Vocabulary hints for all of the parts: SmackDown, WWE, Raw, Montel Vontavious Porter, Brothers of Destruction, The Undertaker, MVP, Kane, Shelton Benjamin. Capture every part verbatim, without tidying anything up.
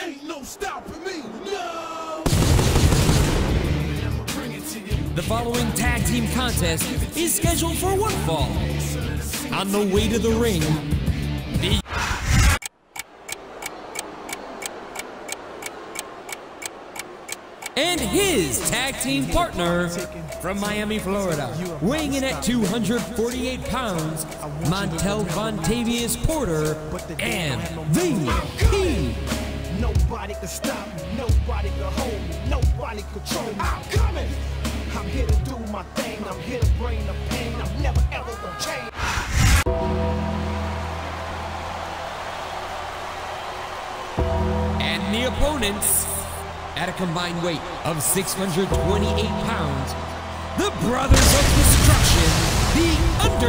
Ain't no stopping me, no! The following tag team contest is scheduled for one fall. On the way to the ring, the and his tag team partner from Miami, Florida, weighing in at two hundred forty-eight pounds, Montel Vontavious Porter, and M V P. Nobody can stop me, nobody can hold me, nobody control me. I'm coming. I'm here to do my thing. I'm here to bring the pain. I'm never ever gonna change. And the opponents, at a combined weight of six hundred twenty-eight pounds, the Brothers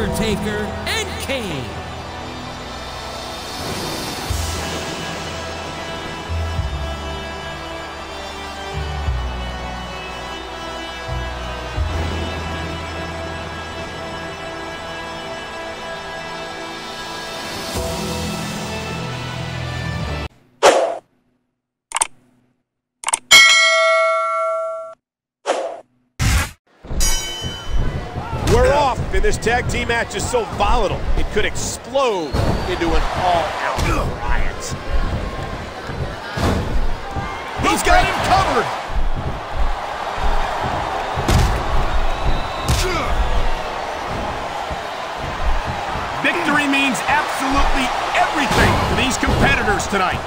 of Destruction, The Undertaker and Kane. And this tag team match is so volatile, it could explode into an all-out riot. He's got him covered! Victory means absolutely everything for these competitors tonight.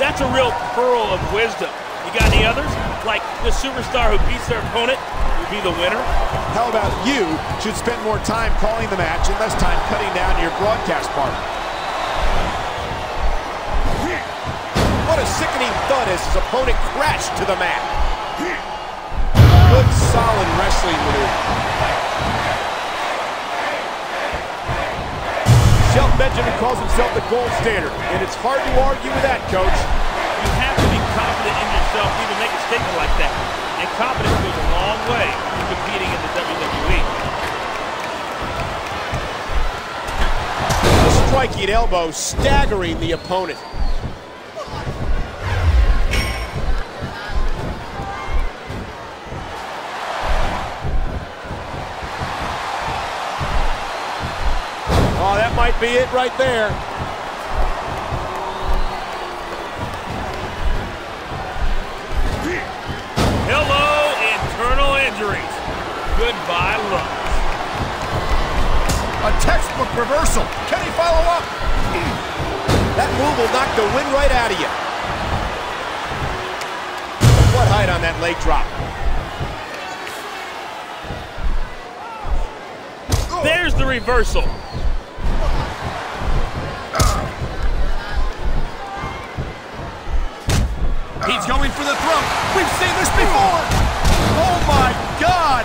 That's a real pearl of wisdom. You got any others? Like the superstar who beats their opponent would be the winner? How about you should spend more time calling the match and less time cutting down your broadcast partner? What a sickening thud as his opponent crashed to the mat. Good solid wrestling maneuver. Shelton Benjamin calls himself the gold standard, and it's hard to argue with that, Coach. You have to be confident in yourself to even make a statement like that. And confidence goes a long way to competing in the W W E. The striking elbow staggering the opponent. Oh, that might be it right there. Goodbye, love. A textbook reversal. Can he follow up? That move will knock the wind right out of you. What height on that leg drop. There's the reversal. He's going for the throat. We've seen this before. Oh, my God.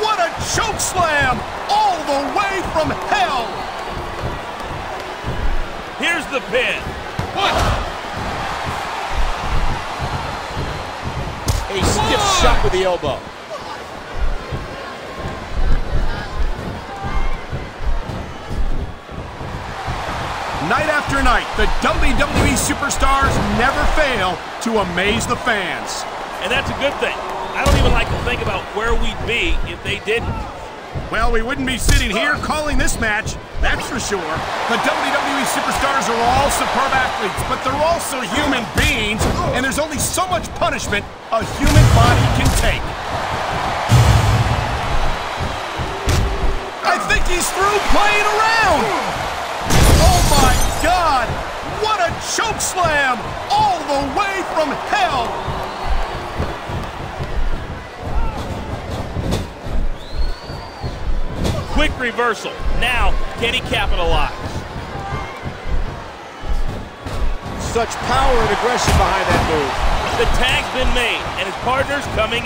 What a choke slam all the way from hell. Here's the pin. What? A stiff One. shot with the elbow. Night after night, the W W E superstars never fail to amaze the fans. And that's a good thing. I don't even like to think about where we'd be if they didn't. Well, we wouldn't be sitting here calling this match, that's for sure. The W W E superstars are all superb athletes, but they're also human beings, and there's only so much punishment a human body can take. I think he's through playing around! God, what a choke slam all the way from hell. Quick reversal. Now, can he capitalize? Such power and aggression behind that move. The tag's been made, and his partner's coming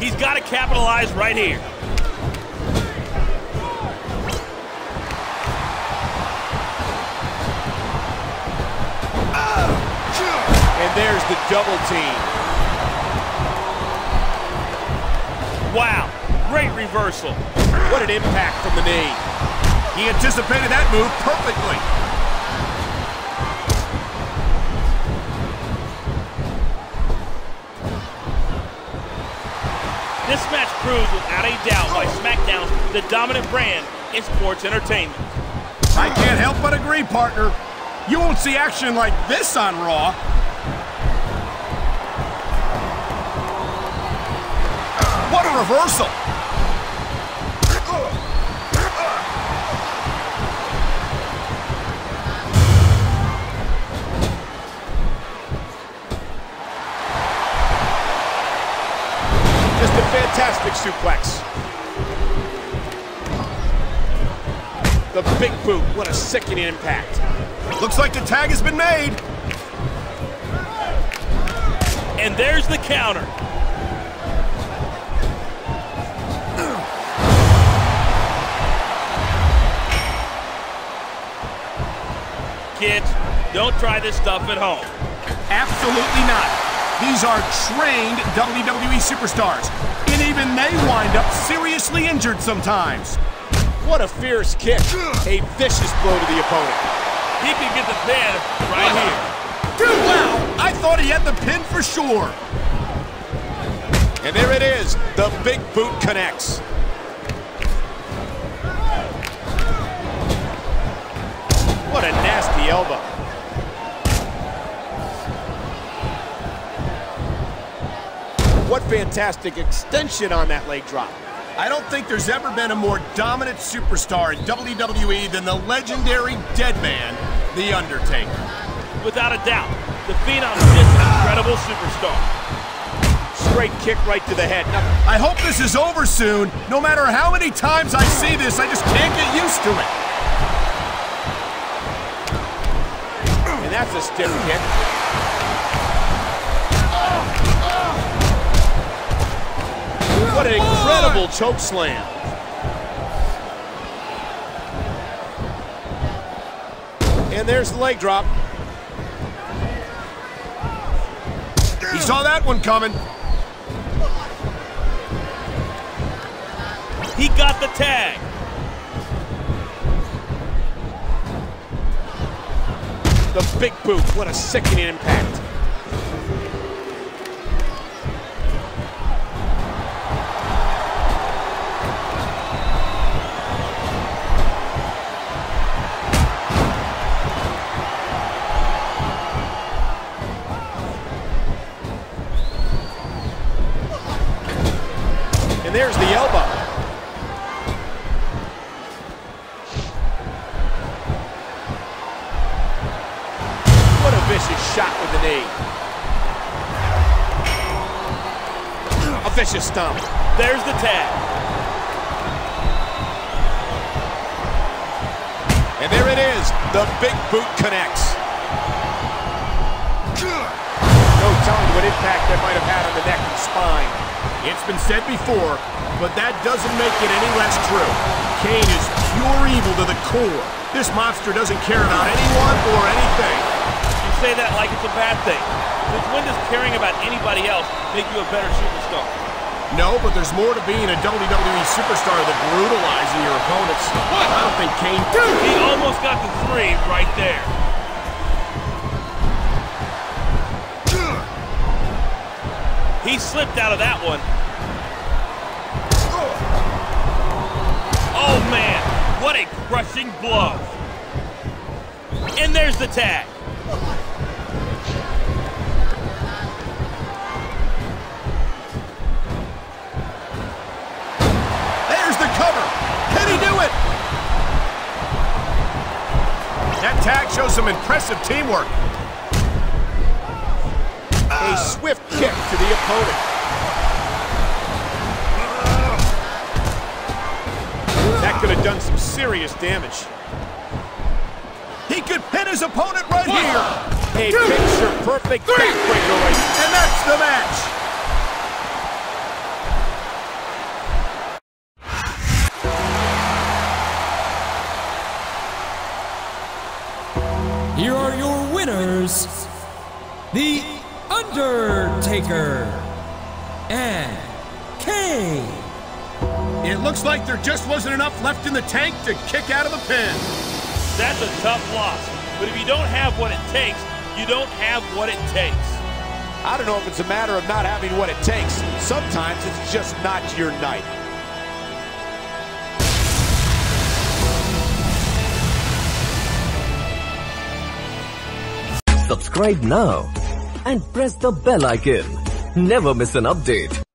in. He's got to capitalize right here. There's the double team. Wow, great reversal. What an impact from the knee. He anticipated that move perfectly. This match proves without a doubt why SmackDown, the dominant brand in sports entertainment. I can't help but agree, partner. You won't see action like this on Raw. What a reversal! Just a fantastic suplex. The big boot, what a sickening impact. Looks like the tag has been made. And there's the counter. Kids, don't try this stuff at home. Absolutely not. These are trained W W E superstars, and even they wind up seriously injured sometimes. What a fierce kick. A vicious blow to the opponent. He can get the pin right here. Dude, wow! I thought he had the pin for sure. And there it is. The big boot connects. What a nasty elbow. What fantastic extension on that leg drop. I don't think there's ever been a more dominant superstar in W W E than the legendary dead man, The Undertaker. Without a doubt, the Phenom is just an incredible superstar. Straight kick right to the head. Nothing. I hope this is over soon. No matter how many times I see this, I just can't get used to it. And that's a stiff kick. What an incredible choke slam. And there's the leg drop. He saw that one coming. He got the tag. The big boot, what a sickening impact. And there's the elbow. Vicious shot with the knee. A vicious stomp. There's the tag. And there it is. The big boot connects. No telling what impact that might have had on the neck and spine. It's been said before, but that doesn't make it any less true. Kane is pure evil to the core. This monster doesn't care about anyone or anything. Say that like it's a bad thing. Since when does caring about anybody else make you a better superstar? No, but there's more to being a W W E superstar than brutalizing your opponents. What? I don't think Kane... Dude! He almost got the three right there. He slipped out of that one. Oh, man. What a crushing blow. And there's the tag. That tag shows some impressive teamwork. Uh, A swift kick to the opponent. Uh, that could have done some serious damage. He could pin his opponent right one, here. A two, picture perfect three, backbreaker right here. And that's the match. Here are your winners, The Undertaker and Kane. It looks like there just wasn't enough left in the tank to kick out of the pin. That's a tough loss, but if you don't have what it takes, you don't have what it takes. I don't know if it's a matter of not having what it takes. Sometimes it's just not your night. Subscribe now and press the bell icon. Never miss an update.